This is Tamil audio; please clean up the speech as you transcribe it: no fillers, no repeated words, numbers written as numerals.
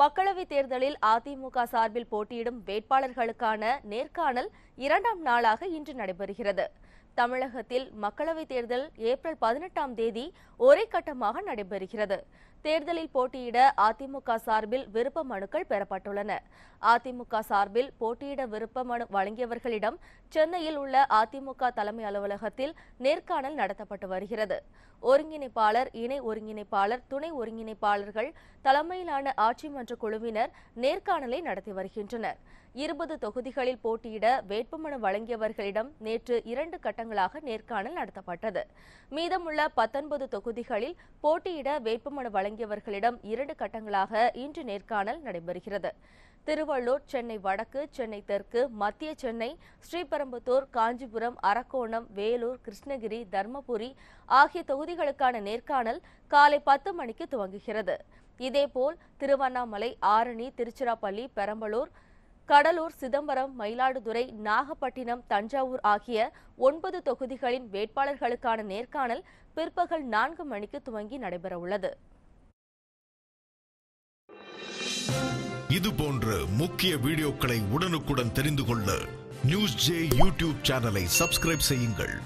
மக்களவைத் தேர்தலில் அதிமுக சார்பில் போட்டியிடும் வேட்பாளர்களுக்கான நேர்காணல் இரண்டாம் நாளாக இன்று நடைபெறுகிறது. தமிழகத்தில் மக்களவைத் தேர்தல் ஏப்ரல் 18ஆம் தேதி ஒரே கட்டமாக நடைபெறுகிறது. தேர்தலில் போட்டியிட அதிமுக சார்பில் விருப்ப மனுக்கள் பெறப்பட்டுள்ளன. அதிமுக சார்பில் போட்டியிட விருப்ப மனு வழங்கியவர்களிடம் சென்னையில் உள்ள அதிமுக தலைமை அலுவலகத்தில் நேர்காணல் நடத்தப்பட்டு வருகிறது. ஒருங்கிணைப்பாளர், இணை ஒருங்கிணைப்பாளர், துணை ஒருங்கிணைப்பாளர்கள் தலைமையிலான ஆட்சி மன்ற குழுவினர் நேர்காணலை நடத்தி வருகின்றனர். 20 தொகுதிகளில் போட்டியிட வேட்புமனு வழங்கியவர்களிடம் நேற்று 2 கட்டங்களாக நேர்காணல் நடத்தப்பட்டது. மீதமுள்ள 19 தொகுதிகளில் போட்டியிட வேட்புமனு வழங்கியவர்களிடம் 2 கட்டங்களாக இன்று நேர்காணல் நடைபெறுகிறது. திருவள்ளூர், சென்னை வடக்கு, சென்னை தெற்கு, மத்திய சென்னை, ஸ்ரீபெரும்புத்தூர், காஞ்சிபுரம், அரக்கோணம், வேலூர், கிருஷ்ணகிரி, தர்மபுரி ஆகிய தொகுதிகளுக்கான நேர்காணல் காலை 10 மணிக்கு துவங்குகிறது. இதேபோல் திருவண்ணாமலை, ஆரணி, திருச்சிராப்பள்ளி, பெரம்பலூர், கடலூர், சிதம்பரம், மயிலாடுதுறை, நாகப்பட்டினம், தஞ்சாவூர் ஆகிய 9 தொகுதிகளின் வேட்பாளர்களுக்கான நேர்காணல் பிற்பகல் 4 மணிக்கு துவங்கி நடைபெறவுள்ளது. இது போன்ற முக்கிய வீடியோக்களை உடனுக்குடன் தெரிந்து கொள்ள நியூஸ் ஜே யூடியூப் சேனலை சப்ஸ்கிரைப் செய்யுங்கள்.